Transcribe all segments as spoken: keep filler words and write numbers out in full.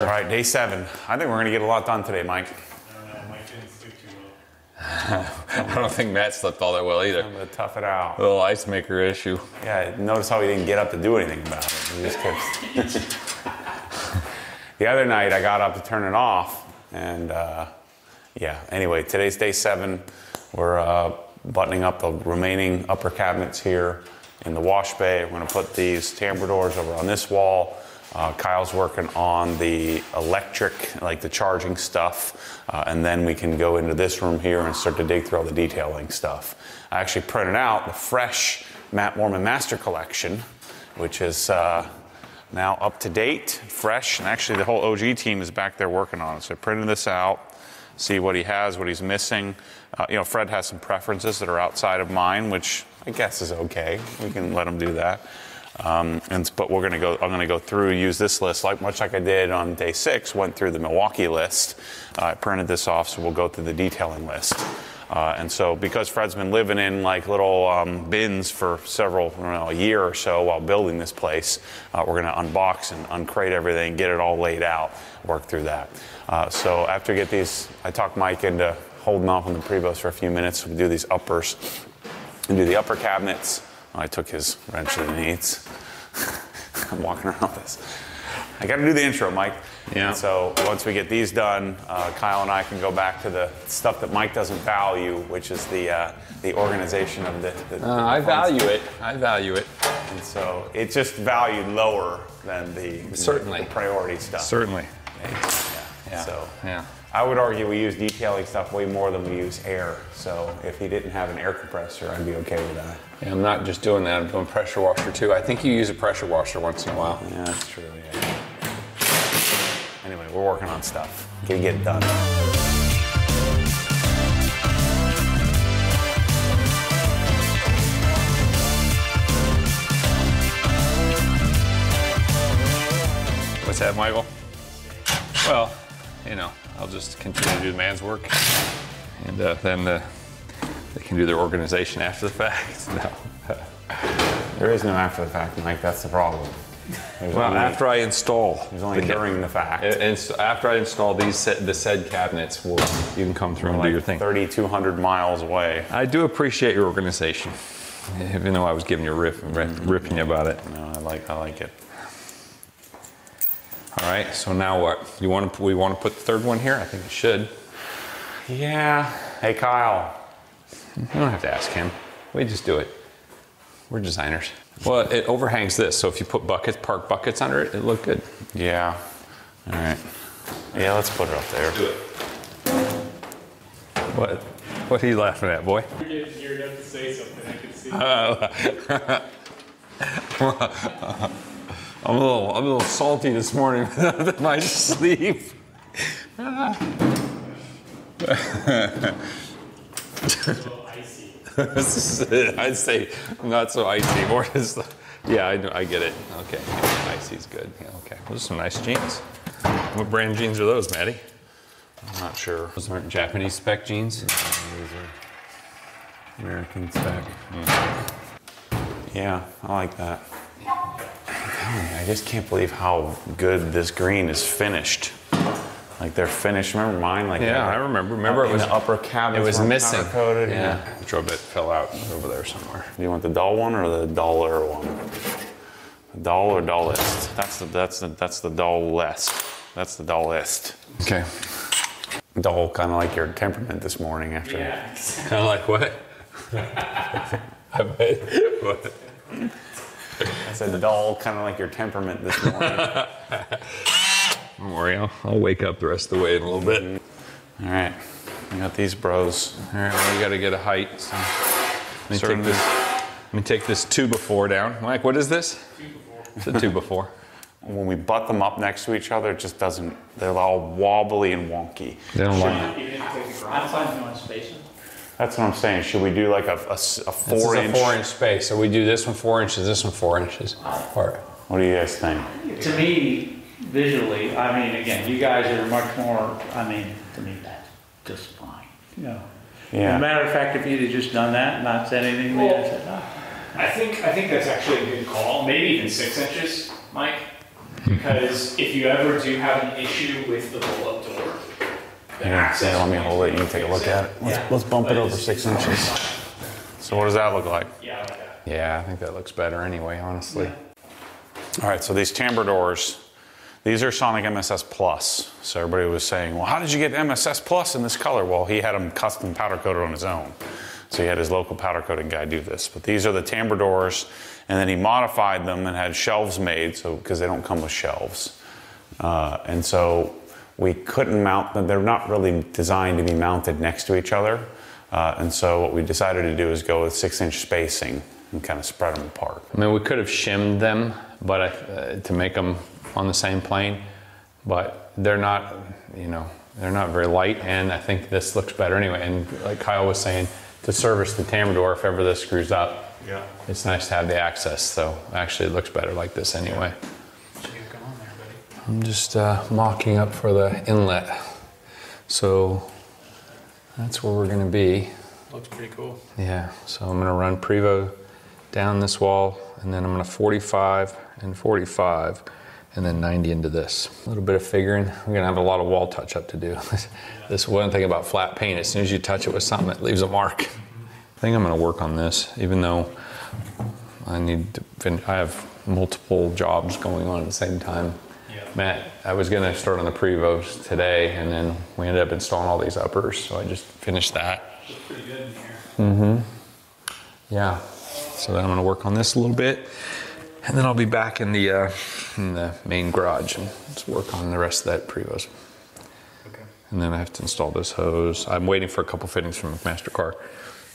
All right, day seven. I think we're gonna get a lot done today, Mike. I don't know, Mike didn't sleep too well. I don't think Matt slept all that well either. I'm gonna tough it out. A little ice maker issue. Yeah, notice how he didn't get up to do anything about it. He just kept... The other night I got up to turn it off, and uh, yeah, anyway, today's day seven. We're uh, buttoning up the remaining upper cabinets here in the wash bay. We're gonna put these tamper doors over on this wall. Uh, Kyle's working on the electric, like the charging stuff, uh, and then we can go into this room here and start to dig through all the detailing stuff. I actually printed out the fresh Matt Moreman Master Collection, which is uh, now up to date, fresh, and actually the whole O G team is back there working on it. So I printed this out, see what he has, what he's missing. Uh, you know, Fred has some preferences that are outside of mine, which I guess is okay. We can let him do that. Um, and, but we're gonna go, I'm gonna go through, use this list, like much like I did on day six, went through the Milwaukee list. I uh, printed this off, so we'll go through the detailing list. Uh, and so because Fred's been living in like little um, bins for several, I don't know, a year or so while building this place, uh, we're gonna unbox and uncrate everything, get it all laid out, work through that. Uh, so after we get these, I talked Mike into holding off on the Prevost for a few minutes. We'll do these uppers and do the upper cabinets. I took his wrench that he needs. I'm walking around with this. I gotta do the intro, Mike. Yeah. And so once we get these done, uh, Kyle and I can go back to the stuff that Mike doesn't value, which is the uh, the organization of the. the, uh, the I value it. I value it. And so it's just valued lower than the certainly the, the priority stuff. Certainly. Yeah. Yeah. So. Yeah. I would argue we use detailing stuff way more than we use air. So if he didn't have an air compressor, I'd be okay with that. Yeah, I'm not just doing that, I'm doing pressure washer too. I think you use a pressure washer once in a while. Yeah, that's true, yeah. Anyway, we're working on stuff. Gotta get it done. What's that, Michael? Well, you know. I'll just continue to do the man's work, and uh, then the, they can do their organization after the fact. No. There is no after the fact, Mike. That's the problem. There's well, only, after I install, there's only the during the fact. And so after I install these, the said cabinets, will you can come through and like do your thing. thirty-two hundred miles away. I do appreciate your organization, even though I was giving you a riff, mm-hmm. ripping you about it. No, I like, I like it. All right, so now what? You want to? We want to put the third one here? I think it should. Yeah. Hey, Kyle. You don't have to ask him. We just do it. We're designers. Well, it overhangs this, so if you put buckets, park buckets under it, it'd look good. Yeah. All right. Yeah, let's put it up there. Let's do it. What? What are you laughing at, boy? You're going to have to say something. I can see. Uh, I'm a little, I'm a little salty this morning with my sleep. Icy. This is, I'd say not so icy, more just, yeah, I, I get it. Okay, icy's good. Yeah, okay, those are some nice jeans. What brand jeans are those, Maddie? I'm not sure. Those aren't Japanese spec jeans. No, these are American spec. Mm-hmm. Yeah, I like that. I just can't believe how good this green is finished. Like they're finished. Remember mine? Like yeah, I remember. Remember it was the upper cabinet. It was missing. Coated. Yeah, yeah. The drill bit fell out over there somewhere. Do you want the dull one or the duller one? The dull or dullest? That's the that's the that's the dullest. That's the dullest. Okay. Dull, kind of like your temperament this morning after. Yeah. Kind of like what? I bet. What? I said dull, kind of like your temperament this morning. Don't worry, I'll, I'll wake up the rest of the way in a little bit. Mm-hmm. All right, we got these bros. All right, well, we got to get a height. So let me take this. Let me take this two before down. Mike, what is this? Two before. It's a two before. When we butt them up next to each other, it just doesn't. They're all wobbly and wonky. They don't like it. Outside's not spatial. That's what I'm saying. Should we do like a, a, a four inch? A four inch space. So we do this one four inches, this one four inches apart. What do you guys think? To me, visually, I mean, again, you guys are much more, I mean, to me, that's just fine. You know? Yeah. As a matter of fact, if you'd have just done that and not said anything, well, I said, oh. I think, I think that's actually a good call. Maybe even six inches, Mike. because if you ever do have an issue with the roll-up door, the yeah, yeah, let me hold it. You can take a look at it. Let's, yeah. let's bump but it over six inches. So what does that look like? Yeah, okay. Yeah, I think that looks better anyway, honestly. Yeah. All right, so these chamber doors, these are Sonic M S S Plus. So everybody was saying, well, how did you get M S S Plus in this color? Well, he had them custom powder coated on his own. So he had his local powder coating guy do this. But these are the chamber doors, and then he modified them and had shelves made, so because they don't come with shelves. Uh, and so we couldn't mount them. They're not really designed to be mounted next to each other. Uh, and so what we decided to do is go with six inch spacing and kind of spread them apart. I mean, we could have shimmed them, but uh, to make them on the same plane, but they're not, you know, they're not very light. And I think this looks better anyway. And like Kyle was saying, to service the chamber door, if ever this screws up, yeah, it's nice to have the access. So actually, it looks better like this anyway. What you got going on there, buddy? I'm just uh, mocking up for the inlet. So that's where we're going to be. Looks pretty cool. Yeah. So I'm going to run Prevost down this wall, and then I'm going to forty-five and forty-five, and then ninety into this. A little bit of figuring. We're gonna have a lot of wall touch up to do. This one thing about flat paint, as soon as you touch it with something, it leaves a mark. I think I'm gonna work on this, even though I need to finish. I have multiple jobs going on at the same time. Yeah. Matt, I was gonna start on the Prevost today, and then we ended up installing all these uppers, so I just finished that. Looks pretty good in here. Mm-hmm. Yeah. So then I'm gonna work on this a little bit. And then I'll be back in the, uh, in the main garage and just work on the rest of that Prevost. Okay. And then I have to install this hose. I'm waiting for a couple fittings from McMaster-Carr.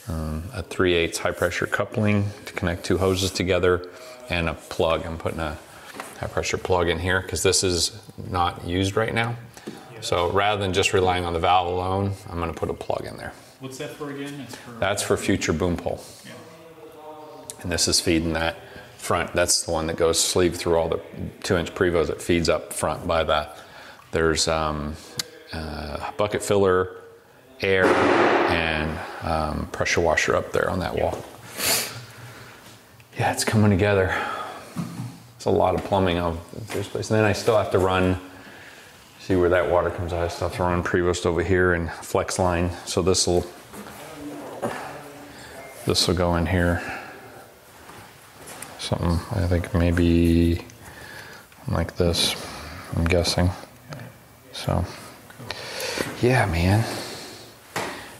Um, a three eighths high pressure coupling to connect two hoses together and a plug. I'm putting a high pressure plug in here because this is not used right now. Yeah. So rather than just relying on the valve alone, I'm gonna put a plug in there. What's that for again? It's for That's for future boom pole. Yeah. And this is feeding that front. That's the one that goes sleeve through all the two inch Prevost that feeds up front by that. There's um, uh, bucket filler, air, and um, pressure washer up there on that wall. Yeah, it's coming together. It's a lot of plumbing out in this place. And then I still have to run, see where that water comes out. I still have to run Prevost over here and flex line. So this will, this will go in here. Something, I think maybe like this, I'm guessing. So, yeah, man.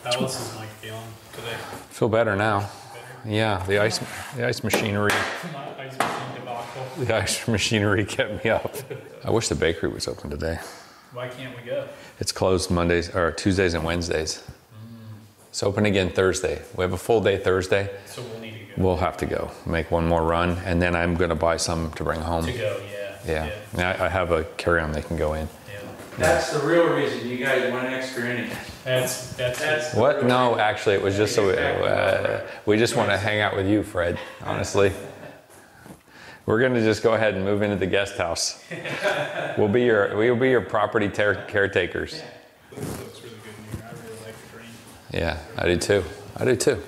How else is Mike feeling today? Feel better now. Better? Yeah, the ice, the ice machinery. Not ice machine debacle. The ice machinery kept me up. I wish the bakery was open today. Why can't we go? It's closed Mondays or Tuesdays and Wednesdays. Mm. It's open again Thursday. We have a full day Thursday. So we'll need We'll have to go make one more run, and then I'm going to buy some to bring home. To go, yeah. Yeah. yeah. I, I have a carry-on they can go in. Yeah. That's yeah. the real reason you guys went extra in. That's that's, that's what? No, reason. actually, it was just so uh, we just want to hang out with you, Fred. Honestly, we're going to just go ahead and move into the guest house. We'll be your we'll be your property caretakers. Yeah. Looks, looks really good in here. I really like the green. Yeah, I do too. I do too.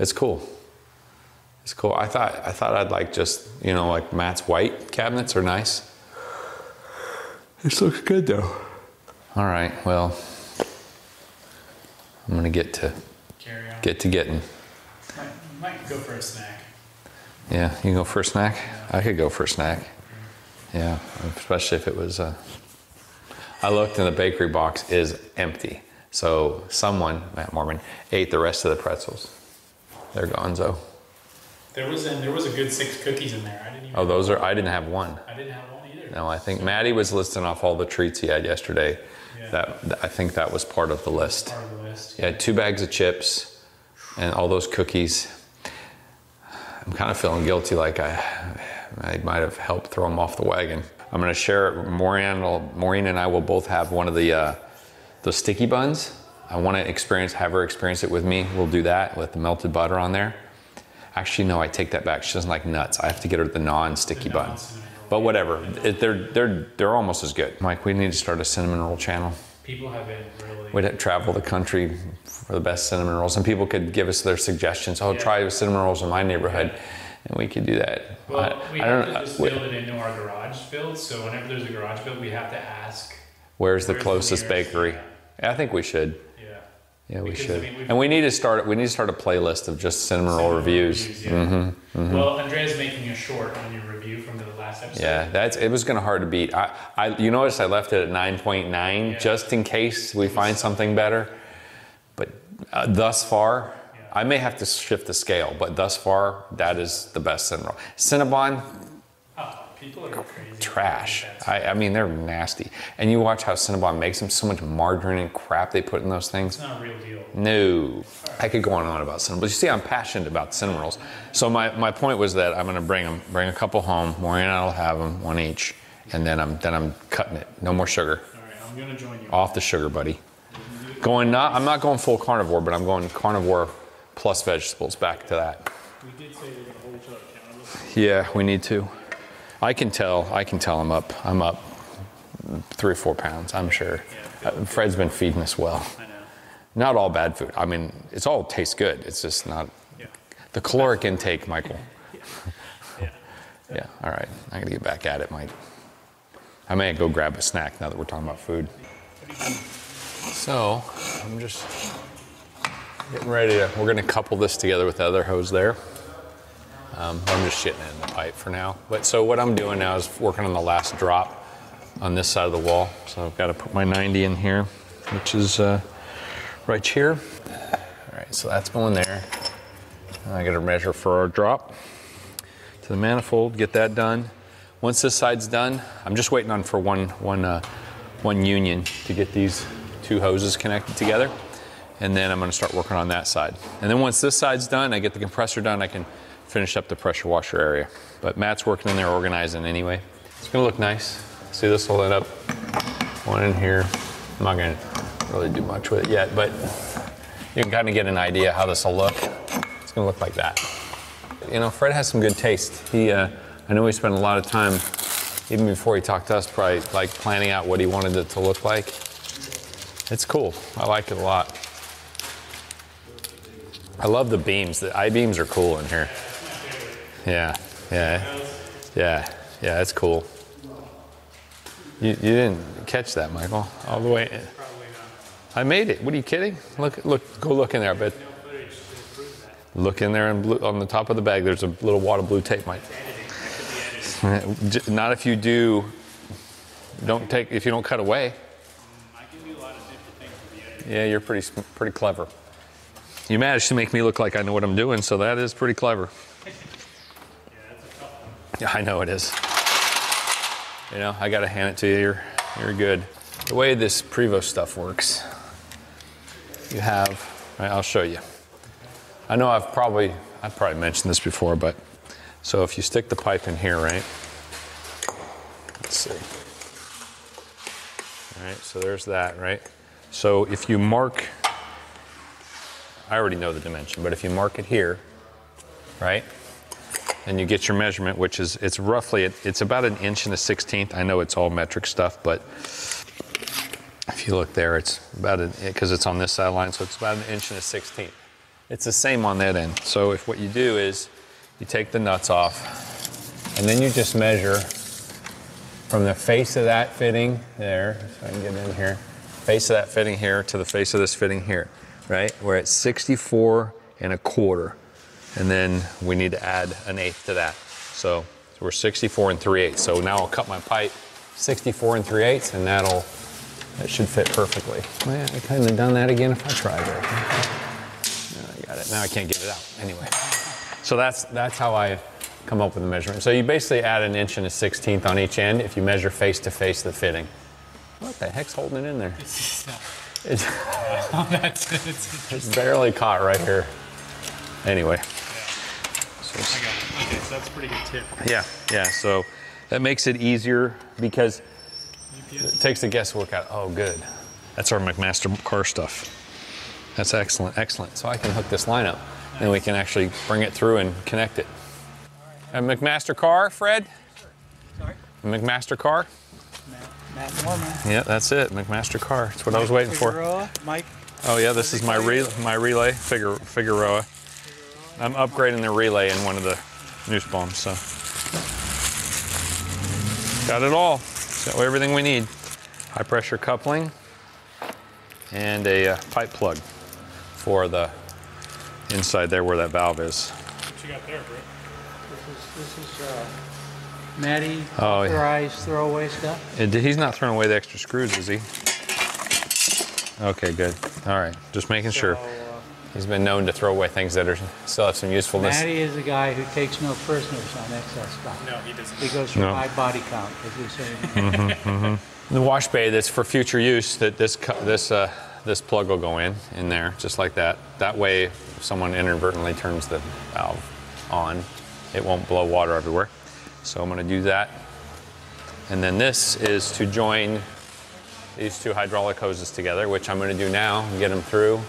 It's cool. It's cool. I thought I thought I'd like just, you know, like Matt's white cabinets are nice. This looks good though. All right, well, I'm gonna get to Carry on. get to getting. Might, might go for a snack. Yeah, you can go for a snack. Yeah. I could go for a snack. Yeah, especially if it was. Uh... I looked, and the bakery box is empty. So someone, Matt Moreman, ate the rest of the pretzels. They're gonzo. There was, a, there was a good six cookies in there. I didn't even oh, those are, I didn't have one. I didn't have one either. No, I think Maddie was listing off all the treats he had yesterday. Yeah. That I think that was part of the list. Part of the list. Yeah, two bags of chips and all those cookies. I'm kind of feeling guilty, like I, I might have helped throw them off the wagon. I'm gonna share it. Maureen, Maureen and I will both have one of the, uh, the sticky buns. I wanna experience, have her experience it with me. We'll do that with the melted butter on there. Actually, no, I take that back. She doesn't like nuts. I have to get her the non-sticky bun. But whatever, it, they're, they're, they're almost as good. Mike, we need to start a cinnamon roll channel. People have been really... We'd have to travel the country for the best cinnamon rolls, and people could give us their suggestions. Oh, yeah. Try cinnamon rolls in my neighborhood. and we could do that. Well, I, we I have don't, to just uh, build we, it into our garage build, so whenever there's a garage build, we have to ask, where's, where's the closest the bakery? Yeah. I think we should. Yeah. Yeah, we because, should. I mean, and we need to start, we need to start a playlist of just cinnamon roll reviews. reviews yeah. mm-hmm, mm-hmm. Well, Andrea's making a short on your review from the last episode. Yeah, that's, it was gonna hard to beat. I, I, you notice I left it at nine point nine, yeah. just in case we find something better. But uh, thus far, I may have to shift the scale, but thus far, that is the best cinnamon roll. Cinnabon, oh, people are crazy. Trash. I, I mean, they're nasty. And you watch how Cinnabon makes them, so much margarine and crap they put in those things. It's not a real deal. No. Right. I could go on and on about cinnamon rolls. You see, I'm passionate about cinnamon rolls. So my, my point was that I'm gonna bring them, bring a couple home. Maureen and I will have them, one each, and then I'm, then I'm cutting it. No more sugar. All right, I'm gonna join you. Off the sugar, buddy. Going not, I'm not going full carnivore, but I'm going carnivore plus vegetables, back to that. We did say that the whole truck counted. Yeah, we need to. I can tell, I can tell I'm up. I'm up three or four pounds, I'm sure. Yeah, uh, Fred's been feeding us well. I know. Not all bad food. I mean, it's all tastes good. It's just not, yeah. the caloric intake, Michael. yeah. Yeah. yeah, all right, I gotta get back at it, Mike. I may go grab a snack now that we're talking about food. So, I'm just, getting ready to, we're gonna couple this together with the other hose there. Um, I'm just shitting it in the pipe for now. But so what I'm doing now is working on the last drop on this side of the wall. So I've gotta put my ninety in here, which is uh, right here. All right, so that's going there. And I gotta measure for our drop to the manifold, get that done. Once this side's done, I'm just waiting on for one, one, uh, one union to get these two hoses connected together. And then I'm gonna start working on that side. And then once this side's done, I get the compressor done, I can finish up the pressure washer area. But Matt's working in there organizing anyway. It's gonna look nice. See, this will end up one in here. I'm not gonna really do much with it yet, but you can kind of get an idea how this will look. It's gonna look like that. You know, Fred has some good taste. He, uh, I know he spent a lot of time, even before he talked to us, probably like planning out what he wanted it to look like. It's cool, I like it a lot. I love the beams. The I-beams are cool in here. Yeah, yeah, yeah, yeah, it's cool. You, you didn't catch that, Michael, all the way in. I made it, what are you kidding? Look, look, go look in there, I bet. Look in there and blue, on the top of the bag, there's a little wad of blue tape, Mike. Not if you do, don't take, if you don't cut away. I can do a lot of different things with the editing. Yeah, you're pretty, pretty clever. You managed to make me look like I know what I'm doing, so that is pretty clever. Yeah, that's a tough one. Yeah, I know it is. You know, I gotta hand it to you, you're, you're good. The way this Prevost stuff works, you have, right, I'll show you. I know I've probably, I've probably mentioned this before, but, so if you stick the pipe in here, right? Let's see. All right, so there's that, right? So if you mark, I already know the dimension, but if you mark it here, right, and you get your measurement, which is, it's roughly, it, it's about an inch and a sixteenth. I know it's all metric stuff, but if you look there, it's about an, because it's on this side line, so it's about an inch and a sixteenth. It's the same on that end. So if what you do is you take the nuts off, and then you just measure from the face of that fitting there, if I can get in here, face of that fitting here to the face of this fitting here. Right, we're at sixty-four and a quarter. And then we need to add an eighth to that. So, so we're sixty-four and three eighths. So now I'll cut my pipe sixty-four and three eighths and that'll, that should fit perfectly. Man, I couldn't have done that again if I tried it. I got it, now I can't get it out, anyway. So that's, that's how I come up with the measurement. So you basically add an inch and a sixteenth on each end if you measure face to face the fitting. What the heck's holding it in there? It's, that's, it's, it's barely caught right here. Anyway. Yeah. So I got it. Okay, so that's a pretty good tip. Yeah, yeah, so that makes it easier because U P S. It takes the guesswork out. Oh, good. That's our McMaster-Carr stuff. That's excellent, excellent. So I can hook this line up. Nice. Then we can actually bring it through and connect it. All right. And McMaster-Carr, Fred? Sorry? McMaster-Carr? Matt Moreman. Yeah, that's it, McMaster-Carr. That's what Mike I was waiting Figueroa, for. Mike. Oh yeah, this is my re my relay, Figueroa. Figueroa. I'm upgrading the relay in one of the Nussbaum, so. Got it all, so everything we need. High pressure coupling and a uh, pipe plug for the inside there where that valve is. What you got there, Britt? This is, this is uh, Matty oh, authorized yeah. throwaway stuff. It, he's not throwing away the extra screws, is he? Okay, good. All right, just making so, sure. Uh, he's been known to throw away things that are still have some usefulness. Matty is a guy who takes no prisoners on excess stock. No, he doesn't. He goes for no. high body count, as we say. mm-hmm, mm-hmm. The wash bay that's for future use, that this this uh, this plug will go in in there, just like that. That way, if someone inadvertently turns the valve on, it won't blow water everywhere. So I'm going to do that. And then this is to join these two hydraulic hoses together, which I'm going to do now and get them through.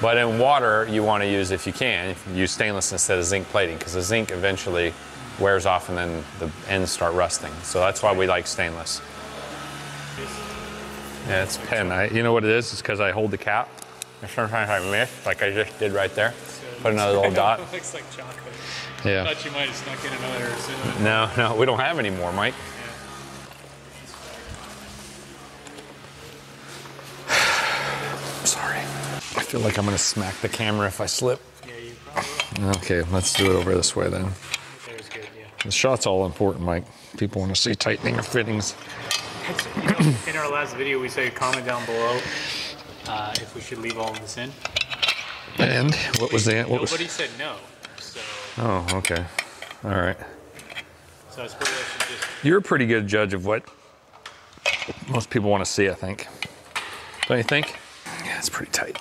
But in water, you want to use, if you can, use stainless instead of zinc plating, because the zinc eventually wears off and then the ends start rusting. So that's why we like stainless. Yeah, it's pen. I, you know what it is? It's because I hold the cap. And sometimes I miss, like I just did right there. Put another little dot. It looks like chocolate. Yeah. I thought you might have snuck in another cinnamon. No, no, we don't have any more, Mike. I feel like I'm gonna smack the camera if I slip. Yeah, you probably will. Okay, let's do it over this way then. There's good, yeah. The shot's all important, Mike. People want to see tightening of fittings. In our last video, we said comment down below uh, if we should leave all of this in. And what was the? What Nobody was... said no. So. Oh, okay. All right. So I suppose I should just. You're a pretty good judge of what most people want to see, I think. Don't you think? Yeah, it's pretty tight.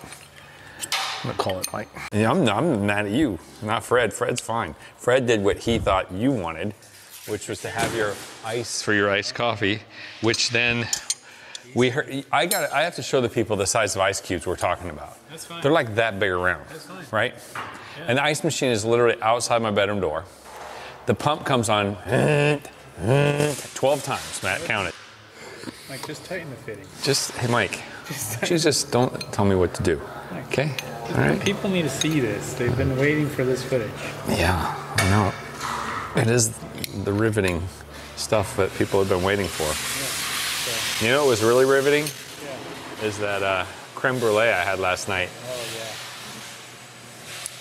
I'm gonna call it, Mike. Yeah, I'm, I'm mad at you, not Fred. Fred's fine. Fred did what he thought you wanted, which was to have your ice for your iced coffee, which then we heard. I got. I have to show the people the size of ice cubes we're talking about. That's fine. They're like that big around. That's fine. Right? Yeah. And the ice machine is literally outside my bedroom door. The pump comes on twelve times. Matt counted. Mike, just tighten the fitting. Just hey, Mike. Just, just don't tell me what to do. Okay. All right. People need to see this. They've been waiting for this footage. Yeah, I know. It is the riveting stuff that people have been waiting for. Yeah, so. You know what was really riveting? Yeah. Is that uh, creme brulee I had last night. Oh,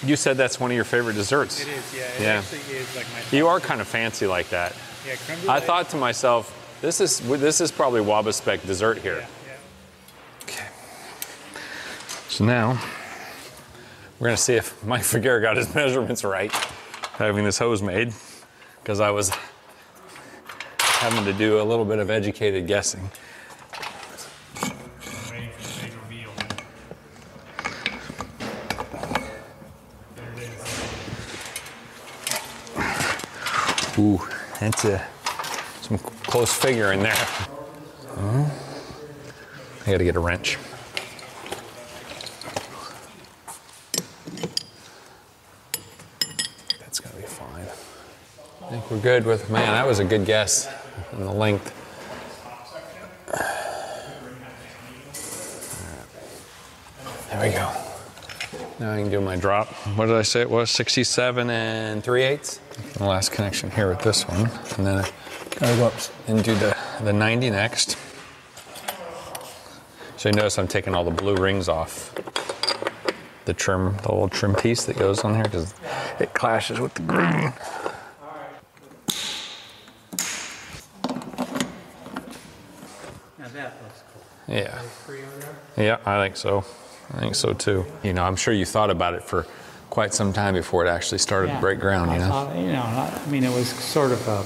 yeah. You said that's one of your favorite desserts. It is, yeah. It yeah. actually is like my favorite. You are kind of fancy like that. Yeah, creme brulee. I thought to myself, this is, this is probably Wabaspeck dessert here. Yeah. So now, we're gonna see if Mike Figueroa got his measurements right, having this hose made, because I was having to do a little bit of educated guessing. Waiting for the big reveal. There it is. Ooh, that's a, some close figure in there. Oh, I gotta get a wrench. I think we're good with, man, that was a good guess on the length. There we go. Now I can do my drop. What did I say it was? sixty-seven and three eighths. The last connection here with this one. And then I gotta go up and do the, the ninety next. So you notice I'm taking all the blue rings off. The trim, the little trim piece that goes on here because it clashes with the green. Yeah. Yeah, I think so. I think so too. You know, I'm sure you thought about it for quite some time before it actually started yeah, to break ground. You know. Thought, you know, I mean, it was sort of a.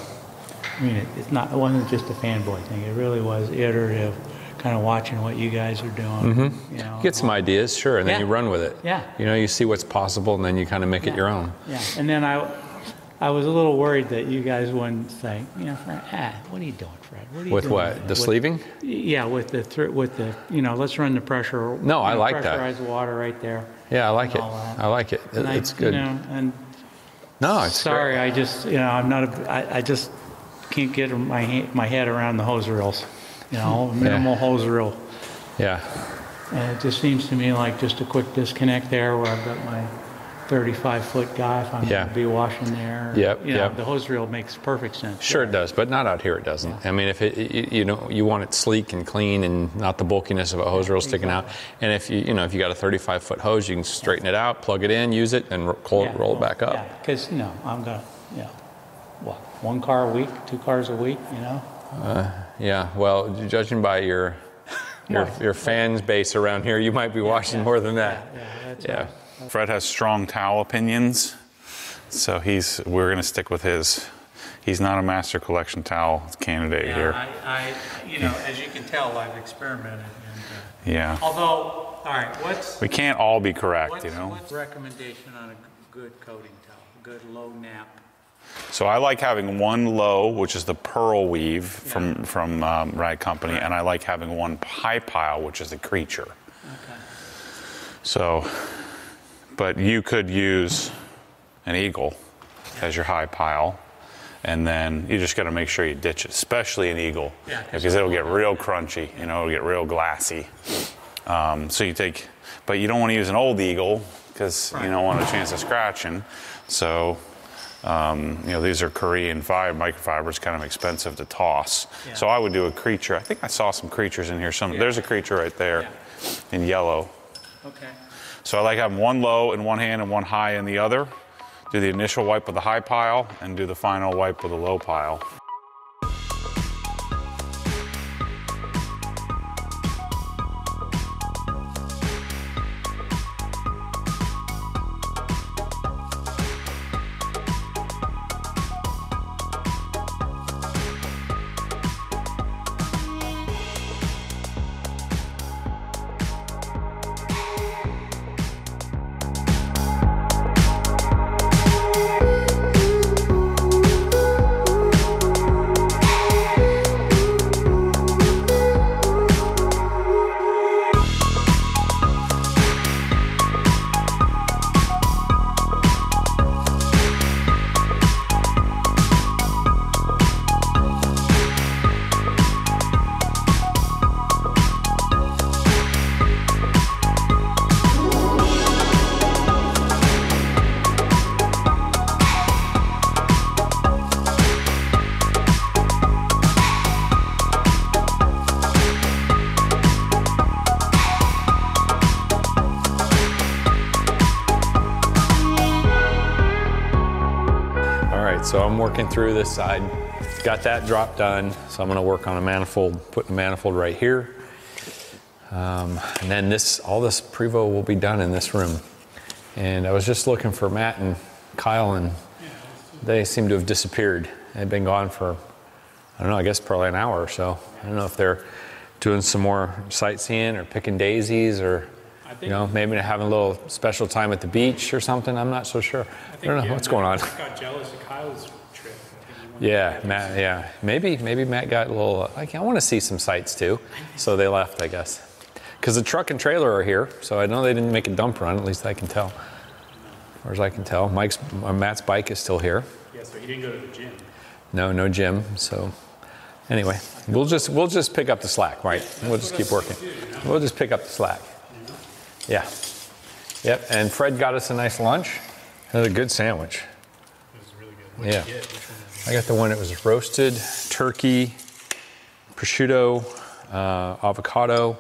I mean, it, it's not. It wasn't just a fanboy thing. It really was iterative, kind of watching what you guys are doing. Mm-hmm. You know, get some ideas, sure, and then yeah. you run with it. Yeah. You know, you see what's possible, and then you kind of make yeah. it your own. Yeah. And then I. I was a little worried that you guys wouldn't think, you know, Fred, ah, what are you doing, Fred? What are you with doing, what? Fred? The with, sleeving? Yeah, with the, with the, you know, let's run the pressure. No, I like that. Pressurize the water right there. Yeah, I like it. I like it. And it's I, good. You know, and no, it's Sorry, great. I just, you know, I'm not, a, I, I just can't get my, my head around the hose reels, you know, minimal yeah. hose reel. Yeah. And it just seems to me like just a quick disconnect there where I've got my thirty-five foot guy if I'm yeah. going to be washing there. Yep, you know, yep. The hose reel makes perfect sense. Sure it does, but not out here it doesn't. Yeah. I mean, if it, you, you know, you want it sleek and clean and not the bulkiness of a hose reel sticking exactly. out. And if you, you know, if you got a thirty-five foot hose, you can straighten it out, plug it in, use it, and roll, yeah, roll it back up. Yeah, because, you know, I'm going to, you know, what, one car a week, two cars a week, you know? Uh, yeah, well, judging by your your, nice. your fans base around here, you might be washing yeah, yeah, more than that. Yeah, yeah, that's yeah. Right. Fred has strong towel opinions, so he's. We're going to stick with his. He's not a master collection towel candidate yeah, here. I, I, you know, as you can tell, I've experimented. And, uh, yeah. Although, all right, what's we can't all be correct, what's, you know. What's recommendation on a good coating towel? Good low nap. So I like having one low, which is the pearl weave yeah. from from um, Rye Company, right. and I like having one high pile, which is the creature. Okay. So. But you could use an eagle yeah. as your high pile, and then you just got to make sure you ditch it, especially an eagle, yeah, because it'll get real crunchy, you know, it'll get real glassy. Um, so you take, but you don't want to use an old eagle because right. you don't want a chance of scratching. So, um, you know, these are Korean five microfibers, kind of expensive to toss. Yeah. So I would do a creature. I think I saw some creatures in here. Some yeah. there's a creature right there yeah. in yellow. Okay. So I like having one low in one hand and one high in the other. Do the initial wipe with the high pile and do the final wipe with the low pile. So I'm working through this side, got that drop done. So I'm gonna work on a manifold, put the manifold right here. Um, and then this, all this Prevost will be done in this room. And I was just looking for Matt and Kyle and they seem to have disappeared. They've been gone for, I don't know, I guess probably an hour or so. I don't know if they're doing some more sightseeing or picking daisies or you know, maybe having a little special time at the beach or something. I'm not so sure. I, think, I don't know yeah, what's going on. Matt got jealous of Kyle's trip. Yeah, Matt. Yeah, maybe maybe Matt got a little. Like, I want to see some sights too, so they left, I guess. Because the truck and trailer are here, so I know they didn't make a dump run. At least I can tell. Or as I can tell, Mike's uh, Matt's bike is still here. Yeah, so he didn't go to the gym. No, no gym. So anyway, we'll just we'll just pick up the slack, right? Yeah, we'll just keep working. Do, you know? We'll just pick up the slack. Yeah. Yep. And Fred got us a nice lunch. That was a good sandwich. It was really good. What yeah. Did you get? Which one did you get? I got the one that was roasted turkey, prosciutto, uh, avocado,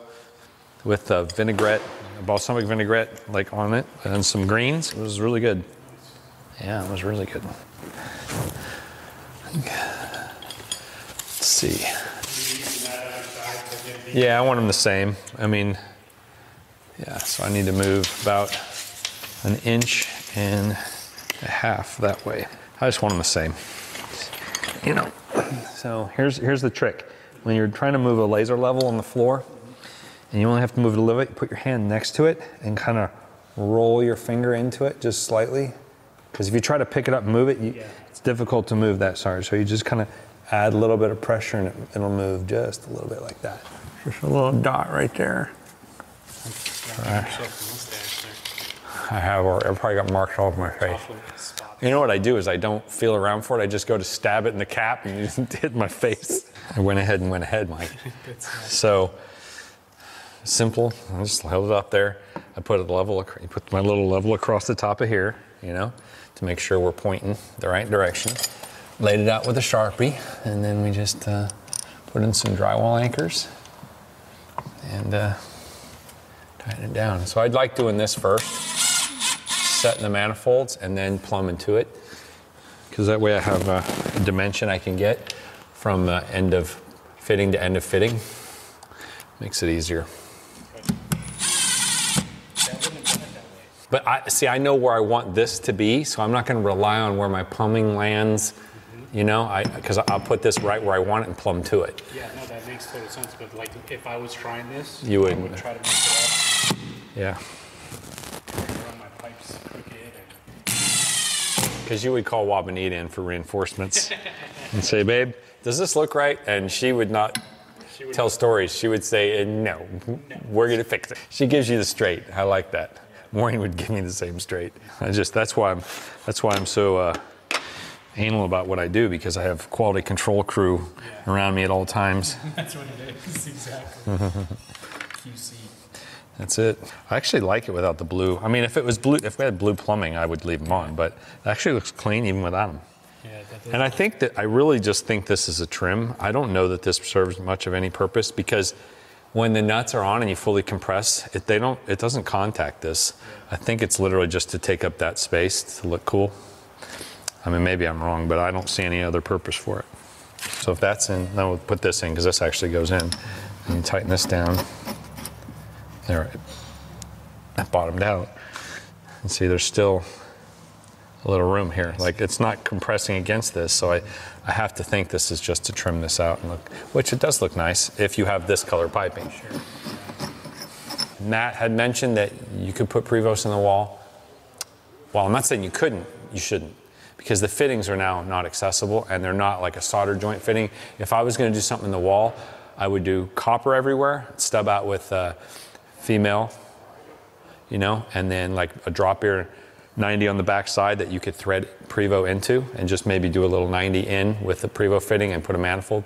with a vinaigrette, a balsamic vinaigrette, like on it, and some greens. It was really good. Yeah, it was really good. Let's see. Yeah, I want them the same. I mean. Yeah, so I need to move about an inch and a half that way. I just want them the same, you know. So here's here's the trick. When you're trying to move a laser level on the floor, and you only have to move it a little bit, you put your hand next to it and kind of roll your finger into it just slightly. Because if you try to pick it up and move it, you, yeah. it's difficult to move that sarge. So you just kind of add a little bit of pressure and it, it'll move just a little bit like that. Just a little dot right there. Right. I have, or I probably got marks all over my face. You know what I do is I don't feel around for it. I just go to stab it in the cap and it just hit my face. I went ahead and went ahead, Mike. So simple. I just held it up there. I put a level, I put my little level across the top of here, you know, to make sure we're pointing the right direction. Laid it out with a Sharpie, and then we just uh, put in some drywall anchors and uh, tighten it down. So I'd like doing this first, setting the manifolds and then plumbing to it, because that way I have a dimension I can get from uh, end of fitting to end of fitting. Makes it easier. But I, see, I know where I want this to be, so I'm not gonna rely on where my plumbing lands, mm-hmm. you know, because I'll put this right where I want it and plumb to it. Yeah, no, that makes total sense, but like if I was trying this, you wouldn't. I would try to make it up. Yeah. Around my pipes crooked. Because you would call Wabanita in for reinforcements and say, babe, does this look right? And she would not she would tell stories. She would say, no, no, we're gonna fix it. She gives you the straight, I like that. Maureen would give me the same straight. I just, that's why I'm, that's why I'm so uh, anal about what I do, because I have quality control crew yeah. around me at all times. That's what it is, exactly. Q C. That's it. I actually like it without the blue. I mean, if it was blue, if we had blue plumbing, I would leave them on, but it actually looks clean even without them. Yeah, that and I think that, I really just think this is a trim. I don't know that this serves much of any purpose, because when the nuts are on and you fully compress, it, they don't, it doesn't contact this. I think it's literally just to take up that space to look cool. I mean, maybe I'm wrong, but I don't see any other purpose for it. So if that's in, then we'll put this in, because this actually goes in. And you tighten this down. There, it bottomed out. And see, there's still a little room here. Like, it's not compressing against this, so I, I have to think this is just to trim this out and look, which it does look nice if you have this color piping. Sure. Matt had mentioned that you could put Prevost in the wall. Well, I'm not saying you couldn't, you shouldn't, because the fittings are now not accessible and they're not like a solder joint fitting. If I was gonna do something in the wall, I would do copper everywhere, stub out with uh, female, you know, and then like a drop ear ninety on the back side that you could thread Prevost into, and just maybe do a little ninety in with the Prevost fitting and put a manifold.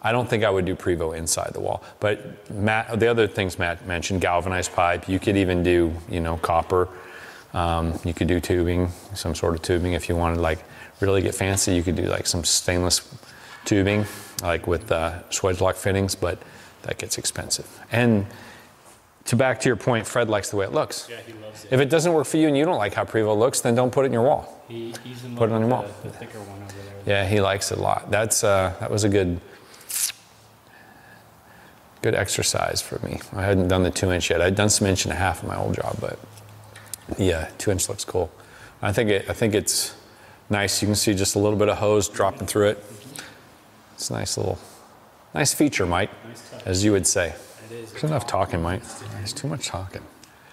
I don't think I would do Prevost inside the wall, but Matt, the other things Matt mentioned, galvanized pipe, you could even do, you know, copper. Um, you could do tubing, some sort of tubing. If you wanted like really get fancy, you could do like some stainless tubing, like with uh, Swagelok fittings, but that gets expensive. And To back to your point, Fred likes the way it looks. Yeah, he loves it. If it doesn't work for you and you don't like how Prevost looks, then don't put it in your wall. He, he's in put it on your the, wall. The thicker one over there. Yeah, he likes it a lot. That's uh, that was a good, good exercise for me. I hadn't done the two inch yet. I'd done some inch and a half in my old job, but yeah, two inch looks cool. I think it, I think it's nice. You can see just a little bit of hose dropping through it. It's a nice little, nice feature, Mike, nice touch, as you would say. There's enough talking, Mike. There's too much talking.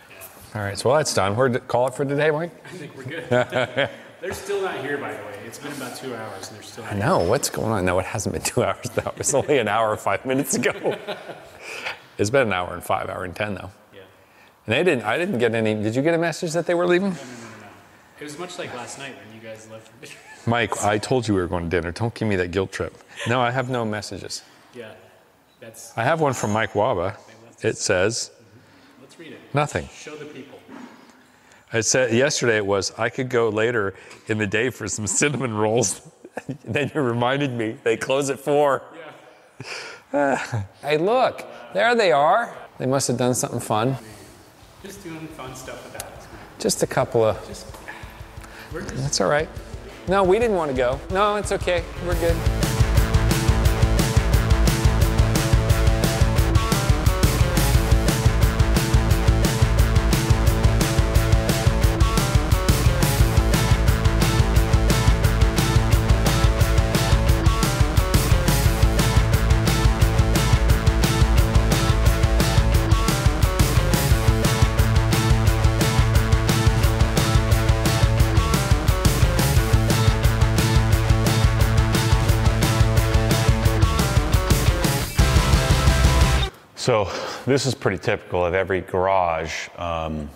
Yeah. All right, so well, that's done. We're call it for today, Mike? I think we're good. They're still not here, by the way. It's been about two hours, and they're still not I know. Here. What's going on? No, it hasn't been two hours, though. It was only an hour and five minutes ago. It's been an hour and five, hour and ten, though. Yeah. And they didn't, I didn't get any. Did you get a message that they were leaving? No, no, no, no. It was much like last night when you guys left. Mike, I told you we were going to dinner. Don't give me that guilt trip. No, I have no messages. Yeah. That's I have one from Mike Waba. It says, mm-hmm. Let's read it. Nothing. Show the people. It said, yesterday it was, I could go later in the day for some cinnamon rolls. Then you reminded me, they close at four. Yeah. Uh, hey, look, there they are. They must have done something fun. Just doing fun stuff without us. Just a couple of, just, we're just, that's all right. No, we didn't want to go. No, it's okay, we're good. So this is pretty typical of every garage. Um,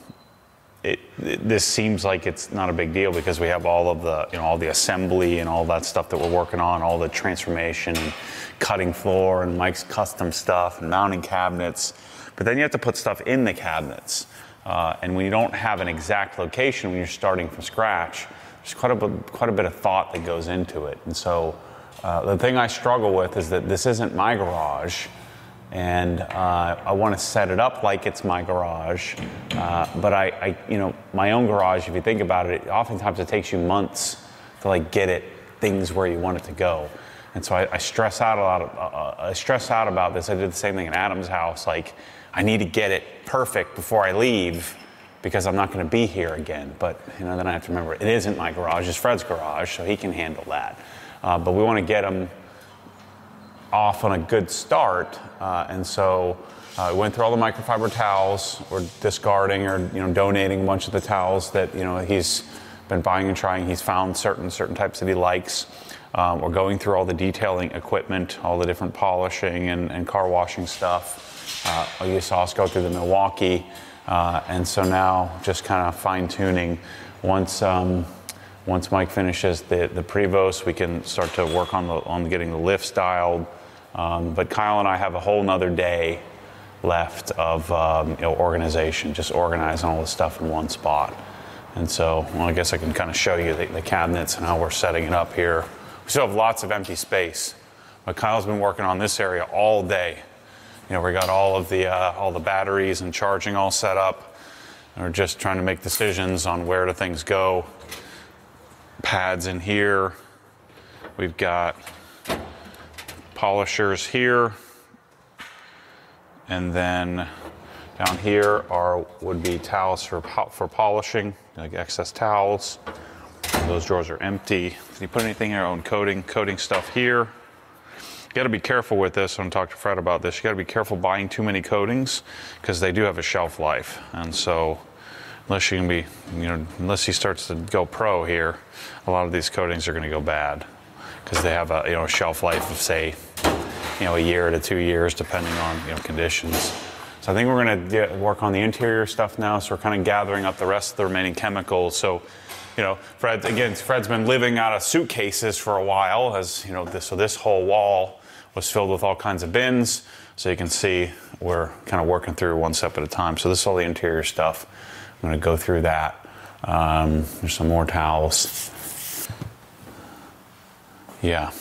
it, it, this seems like it's not a big deal because we have all of the, you know, all the assembly and all that stuff that we're working on, all the transformation, and cutting floor, and Mike's custom stuff, and mounting cabinets. But then you have to put stuff in the cabinets. Uh, and when you don't have an exact location, when you're starting from scratch, there's quite a bit, quite a bit of thought that goes into it. And so uh, the thing I struggle with is that this isn't my garage, and uh, I want to set it up like it's my garage. Uh, but I, I, you know, my own garage, if you think about it, oftentimes it takes you months to like get it things where you want it to go. And so I, I stress out a lot of, uh, I stress out about this. I did the same thing in Adam's house. Like, I need to get it perfect before I leave because I'm not going to be here again. But you know, then I have to remember, it isn't my garage, it's Fred's garage, so he can handle that. Uh, but we want to get him off on a good start. Uh, and so I uh, we went through all the microfiber towels. We're discarding or you know donating a bunch of the towels that you know he's been buying and trying. He's found certain certain types that he likes. Um, we're going through all the detailing equipment, all the different polishing and, and car washing stuff. Uh, you saw us go through the Milwaukee, uh, and so now just kind of fine tuning. Once um, once Mike finishes the the Prevost, we can start to work on the on getting the lifts dialed. Um, but Kyle and I have a whole nother day left of um, you know, organization, just organizing all the stuff in one spot. And so well, I guess I can kind of show you the, the cabinets and how we're setting it up here. We still have lots of empty space, but Kyle's been working on this area all day. You know, we got all of the uh, all the batteries and charging all set up, and we're just trying to make decisions on where do things go. Pads in here. We've got polishers here, and then down here are would be towels for for polishing, like excess towels. Those drawers are empty. Did you put anything in your own coating? Coating stuff here. You gotta be careful with this. I'm gonna talk to Fred about this. You gotta be careful buying too many coatings because they do have a shelf life. And so, unless you can be, you know, unless he starts to go pro here, a lot of these coatings are gonna go bad because they have a, you know, a shelf life of say, you know, a year to two years depending on, you know, conditions. So I think we're gonna get, work on the interior stuff now. So we're kind of gathering up the rest of the remaining chemicals. So. You know, Fred, again, Fred's been living out of suitcases for a while, as you know, this, so this whole wall was filled with all kinds of bins. So you can see we're kind of working through one step at a time. So this is all the interior stuff. I'm gonna go through that. Um, there's some more towels. Yeah,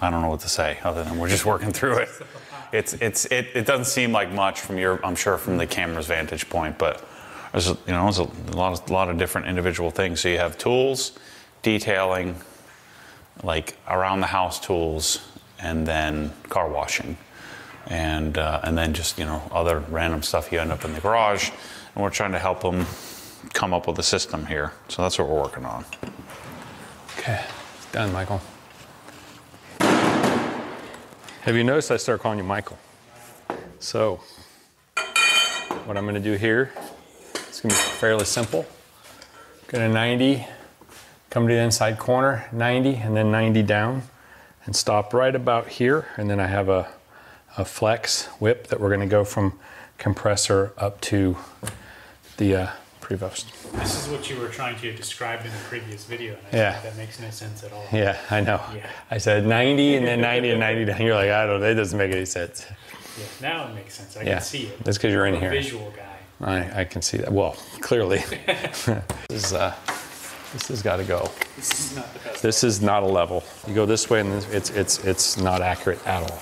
I don't know what to say other than we're just working through it. It's, it's, it, it doesn't seem like much from your, I'm sure from the camera's vantage point, but There's, you know, there's a lot of, lot of different individual things. So you have tools, detailing, like around the house tools, and then car washing, and uh, and then just you know other random stuff you end up in the garage. And we're trying to help them come up with a system here. So that's what we're working on. Okay, it's done, Michael. Have you noticed I start calling you Michael? So what I'm going to do here. It's gonna be fairly simple. Go to ninety, come to the inside corner, ninety, and then ninety down, and stop right about here. And then I have a, a flex whip that we're gonna go from compressor up to the uh, Prevost. This is what you were trying to describe in the previous video, and I yeah. think that makes no sense at all. Yeah, I know. Yeah. I said ninety, and then ninety, and ninety down. You're like, I don't know, that doesn't make any sense. Yeah, now it makes sense, I yeah. can see it. That's because you're in I'm here. A visual guy. I, I can see that. Well, clearly, this is uh, this has got to go. This is not the best. This is not a level. You go this way, and this, it's it's it's not accurate at all.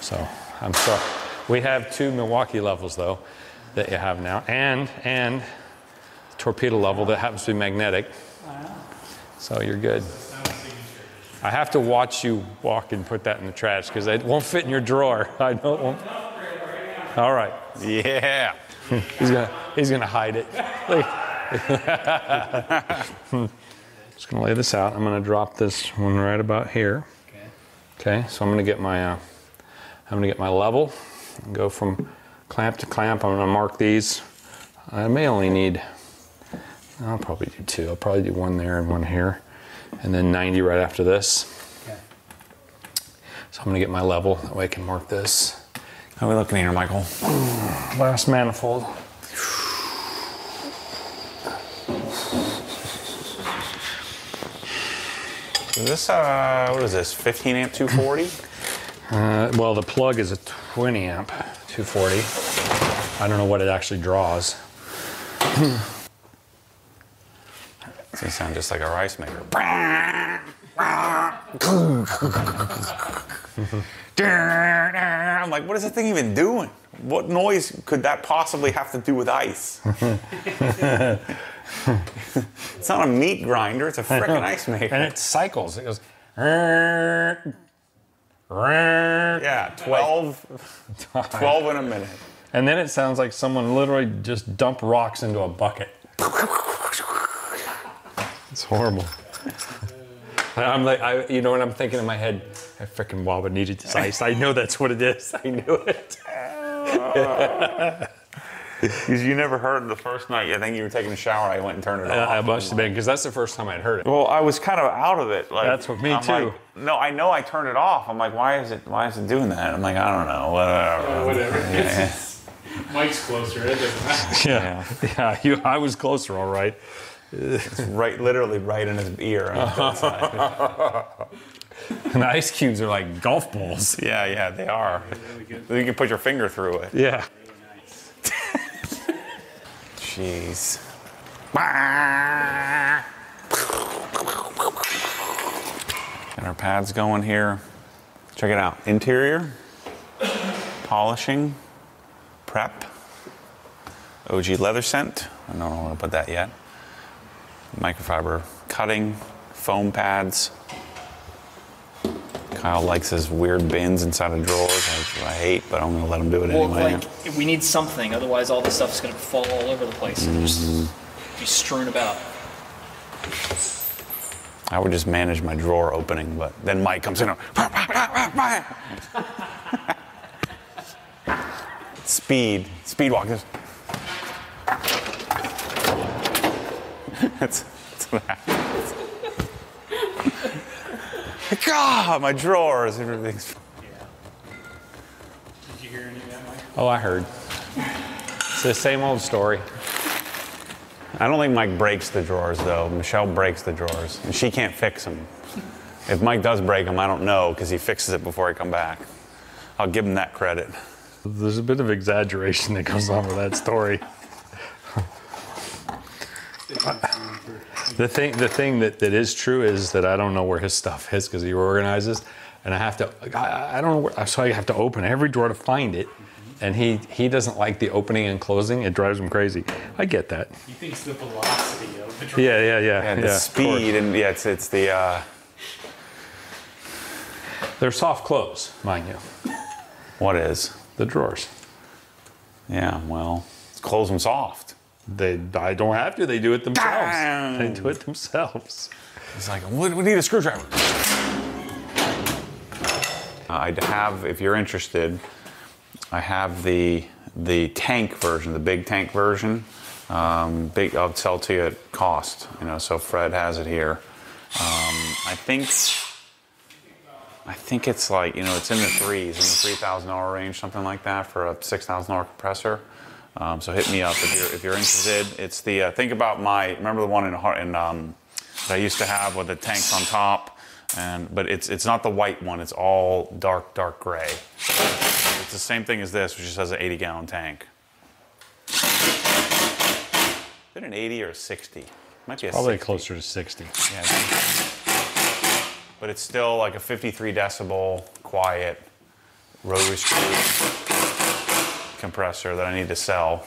So I'm sorry. We have two Milwaukee levels though that you have now, and and the torpedo level that happens to be magnetic. So you're good. I have to watch you walk and put that in the trash because it won't fit in your drawer. I know it won't. All right. Yeah. He's gonna he's gonna hide it. Just gonna lay this out. I'm gonna drop this one right about here. Okay. Okay. So I'm gonna get my uh, I'm gonna get my level and go from clamp to clamp. I'm gonna mark these. I may only need. I'll probably do two. I'll probably do one there and one here, and then ninety right after this. Okay. So I'm gonna get my level. That way I can mark this. How are we looking here, Michael? Last manifold. Is this, uh, what is this, fifteen amp two forty? Uh, well, the plug is a twenty amp, two forty. I don't know what it actually draws. So you sound just like a rice maker. I'm like, what is that thing even doing? What noise could that possibly have to do with ice? It's not a meat grinder, it's a frickin' ice maker. And it cycles. It goes. Yeah, twelve, twelve in a minute. And then it sounds like someone literally just dumped rocks into a bucket. It's horrible. I'm like, I, you know what I'm thinking in my head? I freaking Waba needed this ice. I know that's what it is. I knew it. Because you never heard the first night. I think you were taking a shower. I went and turned it off. I must have been, because that's the first time I'd heard it. Well, I was kind of out of it. Like, that's what me I'm too. Like, no, I know I turned it off. I'm like, why is it? Why is it doing that? I'm like, I don't know. Whatever. Whatever. Yeah. It's, it's, Mike's closer. It doesn't matter. Yeah, yeah. yeah you, I was closer. All right. It's right, literally right in his ear. On his and the ice cubes are like golf balls. Yeah, yeah, they are. Really you can put your finger through it. Yeah. Jeez. And our pads going here. Check it out. Interior, polishing, prep, O G leather scent. I don't know about that yet. Microfiber cutting, foam pads. Kyle likes his weird bins inside of drawers, which I hate, but I'm gonna let him do it well, anyway. Like, we need something, otherwise all this stuff's gonna fall all over the place and mm-hmm. just be strewn about. I would just manage my drawer opening, but then Mike comes in and speed, speed walk. That's, that's what happens. God, my drawers, everything's. Yeah. Did you hear any of that, Mike? Oh, I heard. It's the same old story. I don't think Mike breaks the drawers, though. Michelle breaks the drawers, and she can't fix them. If Mike does break them, I don't know, because he fixes it before I come back. I'll give him that credit. There's a bit of exaggeration that goes on with that story. The thing, the thing that, that is true is that I don't know where his stuff is because he organizes, and I have to, I, I don't know where, so I have to open every drawer to find it, and he, he doesn't like the opening and closing. It drives him crazy. I get that. He thinks the velocity of the drawer. Yeah, yeah, yeah. And yeah, the speed, and yeah, it's, it's the... Uh... They're soft close, mind you. What is? The drawers. Yeah, well, close them soft. They, I don't have to. They do it themselves. Damn. They do it themselves. It's like, we need a screwdriver. I have, if you're interested, I have the the tank version, the big tank version. Um, big, I'll sell to you at cost. You know, so Fred has it here. Um, I think, I think it's like, you know, it's in the threes, in the three thousand dollar range, something like that, for a six thousand dollar compressor. Um, so hit me up if you're, if you're interested. It's the, uh, think about my, remember the one in, in um, that I used to have with the tanks on top, and but it's it's not the white one, it's all dark, dark gray. It's the same thing as this, which just has an eighty gallon tank. Is it an eighty or a sixty? It might be a probably sixty. Closer to sixty. Yeah, but it's still like a fifty-three decibel, quiet, rotary screw compressor that I need to sell.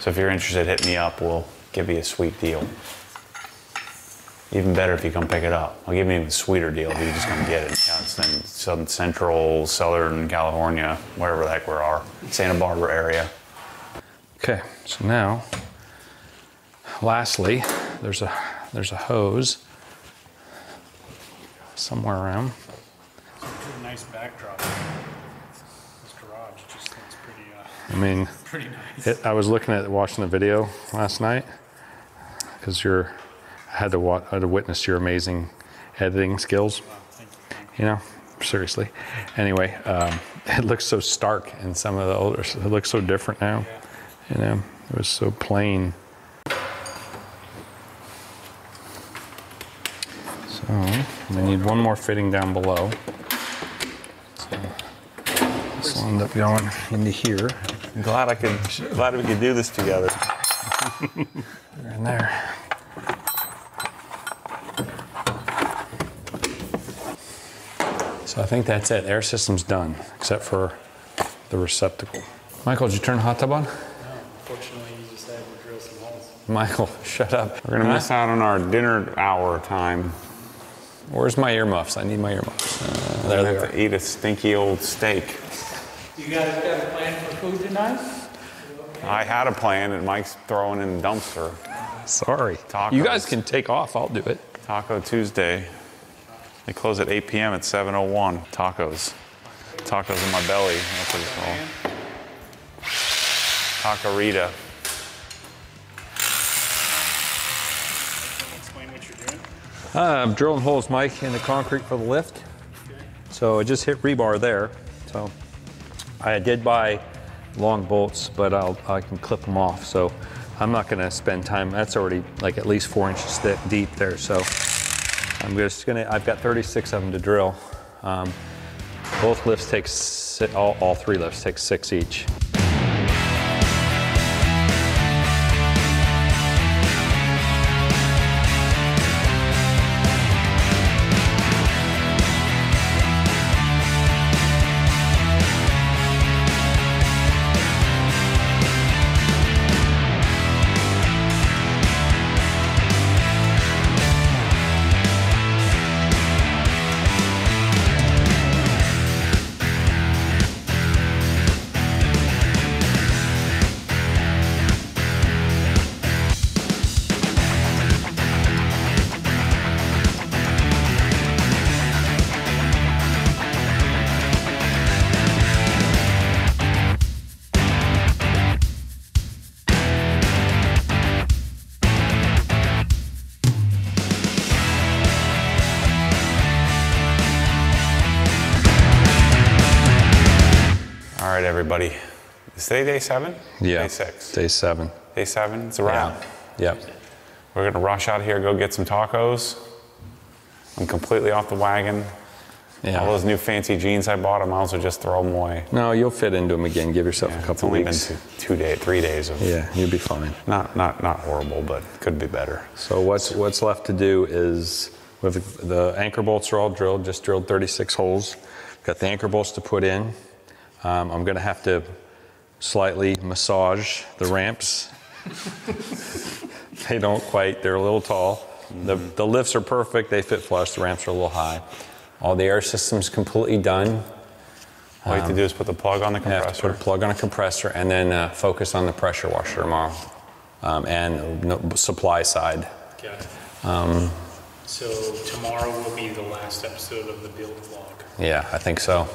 So if you're interested, hit me up. We'll give you a sweet deal. Even better if you come pick it up. I'll give you an even sweeter deal if you just come get it. Yeah, it's in Southern Central, Southern California, wherever the heck we are, Santa Barbara area. Okay, so now, lastly, there's a there's a hose somewhere around. A nice backdrop. I mean, pretty nice. it, I was looking at watching the video last night because you're I had to watch, I had to witness your amazing editing skills. Wow, thank you, thank you. You know, seriously. Anyway, um, it looks so stark in some of the older. It looks so different now. Yeah. You know, it was so plain. So we need one more fitting down below. So, end up going into here. I'm glad I could, glad we could do this together. They're in there. So I think that's it. The air system's done, except for the receptacle. Michael, did you turn the hot tub on? No, unfortunately, you just had to drill some holes. Michael, shut up. We're gonna miss out on our dinner hour time. Where's my earmuffs? I need my earmuffs. Uh, there they are. To eat a stinky old steak. You guys got a plan for food tonight? I had a plan, and Mike's throwing in the dumpster. Sorry. Tacos. You guys can take off. I'll do it. Taco Tuesday. They close at eight P M at seven oh one. Tacos. Tacos in my belly. That's what it's called. Taquerita. Explain what you're doing. Uh, I'm drilling holes, Mike, in the concrete for the lift. Okay. So I just hit rebar there. So I did buy long bolts, but I'll, I can clip them off. So I'm not gonna spend time. That's already like at least four inches thick, deep there. So I'm just gonna, I've got thirty-six of them to drill. Um, both lifts take, all, all three lifts take six each. Everybody, is today day seven? Yeah. Day six. Day seven. Day seven. It's a wrap. Yeah. Yep. We're gonna rush out here, go get some tacos. I'm completely off the wagon. Yeah. All those new fancy jeans I bought, I might as well just throw them away. No, you'll fit into them again. Give yourself yeah, a couple it's only weeks. Been two, two days, three days of. Yeah, you'll be fine. Not, not, not horrible, but could be better. So what's what's left to do is with the anchor bolts are all drilled. Just drilled thirty-six holes. Got the anchor bolts to put in. Um, I'm gonna have to slightly massage the ramps. They don't quite, they're a little tall. Mm-hmm. The, the lifts are perfect, they fit flush, the ramps are a little high. All the air system's completely done. All you um, have to do is put the plug on the compressor. Yeah, have to put a plug on a compressor and then uh, focus on the pressure washer tomorrow um, and no, supply side. Got it. Um, so tomorrow will be the last episode of the build vlog. Yeah, I think so.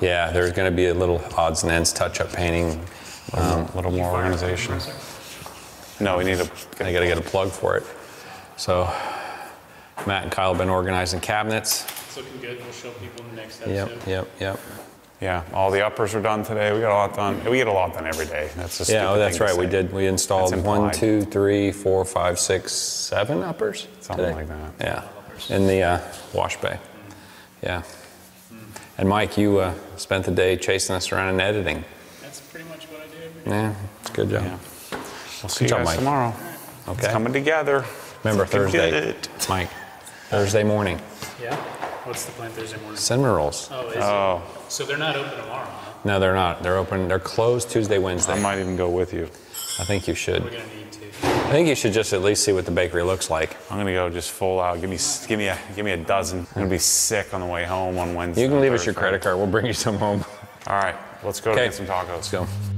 Yeah, there's going to be a little odds and ends, touch-up painting, a um, little more organization. No, we need a. I got to get a plug for it. So, Matt and Kyle have been organizing cabinets. It's looking good. We'll show people in the next episode. Yep, yep, yep. Yeah, all the uppers are done today. We got a lot done. We get a lot done every day. That's just yeah. Oh, that's right. We did. We installed one, two, three, four, five, six, seven uppers. Something today. Like that. Yeah, in the uh, wash bay. Yeah. And Mike, you uh, spent the day chasing us around and editing. That's pretty much what I do every day. Yeah, it's a good job. Yeah. We'll see good you job, guys Mike. Tomorrow. Right. Okay. It's coming together. Remember, Thursday, Mike, Thursday morning. Yeah? What's the plan Thursday morning? Cinnamon rolls. Oh, is oh. it? So they're not open tomorrow, huh? No, they're not. They're open. They're closed Tuesday, Wednesday. I might even go with you. I think you should. We're going to need to. I think you should just at least see what the bakery looks like. I'm gonna go just full out. Give me, give me a, give me a dozen. I'm gonna be sick on the way home on Wednesday. You can leave us your credit card. We'll bring you some home. All right, let's go to get some tacos. Let's go.